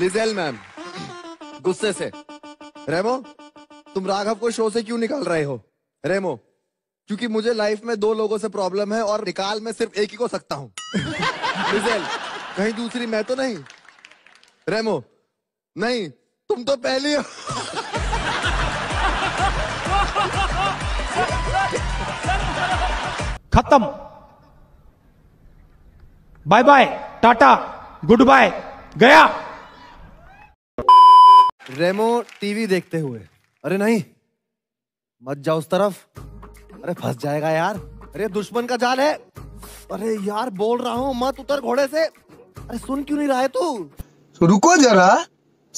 Liesel ma'am गुस्से से, रेमो तुम राघव को शो से क्यों निकाल रहे हो? रेमो, क्योंकि मुझे लाइफ में दो लोगों से प्रॉब्लम है और निकाल मैं सिर्फ एक ही को सकता हूँ। लिजेल, कहीं दूसरी मैं तो नहीं? रेमो, नहीं तुम तो पहली हो। खत्म, bye bye, tata, good bye, गया। रेमो टीवी देखते हुए, अरे नहीं मत जाओ उस तरफ, अरे फंस जाएगा यार, अरे दुश्मन का जाल है, अरे यार बोल रहा हूँ मत उतर घोड़े से, अरे सुन क्यों नहीं रहा है तू? रुको जरा,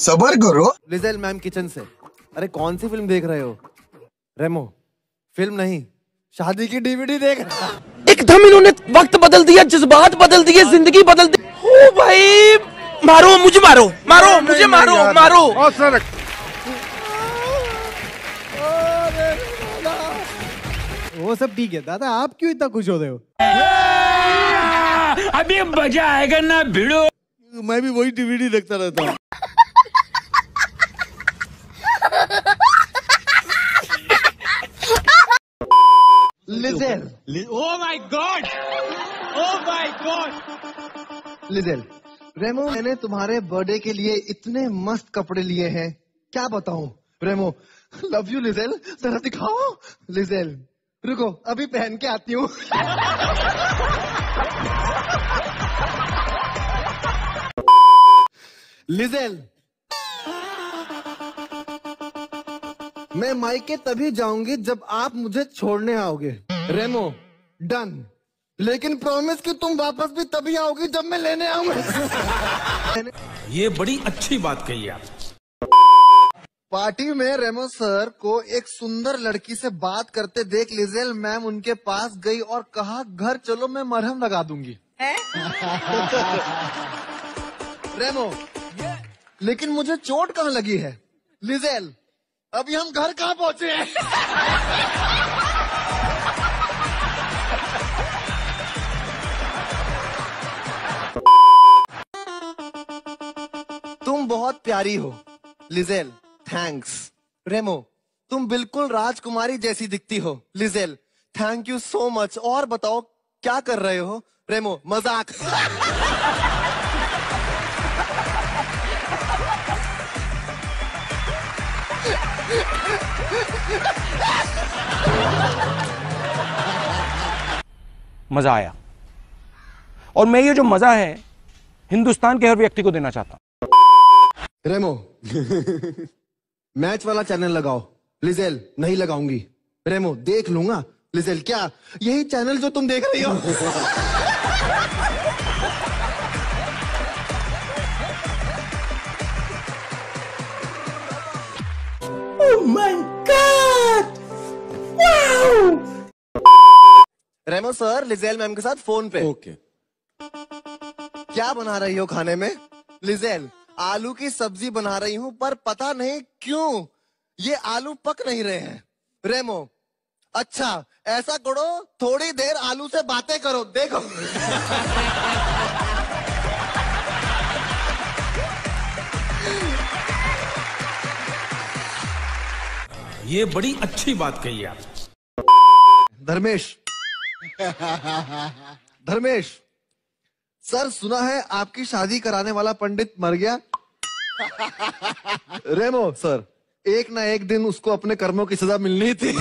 सबर करो। लिजेल मैम किचन से, अरे कौन सी फिल्म देख रहे हो? रेमो, फिल्म नहीं, शादी की डीवीडी देख रहा। एकदम इन्होंने वक्त बदल दिया, जज्बात बदल दिए, जिंदगी बदल दी। ओ भाई, मारो मुझे, मारो मारो मुझे, मारो मारो। वो सब ठीक है दादा, आप क्यों इतना खुश हो रहे हो? अभी मजा आएगा ना भिड़ो। मैं भी वही डीवीडी देखता रहता हूँ। Liesel, oh my God, oh my God. Liesel, रेमो मैंने तुम्हारे बर्थडे के लिए इतने मस्त कपड़े लिए हैं, क्या बताऊं। रेमो, लव यू लिजेल, जरा दिखाओ। लिजेल, रुको अभी पहन के आती हूँ। लिजेल, मैं मायके तभी जाऊंगी जब आप मुझे छोड़ने आओगे। रेमो, डन, लेकिन प्रॉमिस कि तुम वापस भी तभी आओगी जब मैं लेने आऊंगा। ये बड़ी अच्छी बात कही आप। पार्टी में रेमो सर को एक सुंदर लड़की से बात करते देख लिजेल मैम उनके पास गई और कहा, घर चलो मैं मरहम लगा दूंगी। रेमो, लेकिन मुझे चोट कहाँ लगी है? लिजेल, अभी हम घर कहाँ पहुंचे हैं? तुम बहुत प्यारी हो। Liesel, thanks. रेमो, तुम बिल्कुल राजकुमारी जैसी दिखती हो। Liesel, thank you so much. और बताओ क्या कर रहे हो? रेमो, मजाक। मजा आया, और मैं ये जो मजा है हिंदुस्तान के हर व्यक्ति को देना चाहता हूं। रेमो, मैच वाला चैनल लगाओ। लिजेल, नहीं लगाऊंगी। रेमो, देख लूंगा। लिजेल, क्या यही चैनल जो तुम देख रही हो? Oh my God! Wow! Remo sir Liesel ma'am के साथ फोन पे। ओके। क्या बना रही हो खाने में? लिजेल, आलू की सब्जी बना रही हूँ, पर पता नहीं क्यों ये आलू पक नहीं रहे हैं। रेमो, अच्छा ऐसा करो थोड़ी देर आलू से बातें करो, देखो। ये बड़ी अच्छी बात कही आप। धर्मेश, धर्मेश सर, सुना है आपकी शादी कराने वाला पंडित मर गया। रेमो सर, एक ना एक दिन उसको अपने कर्मों की सजा मिलनी थी।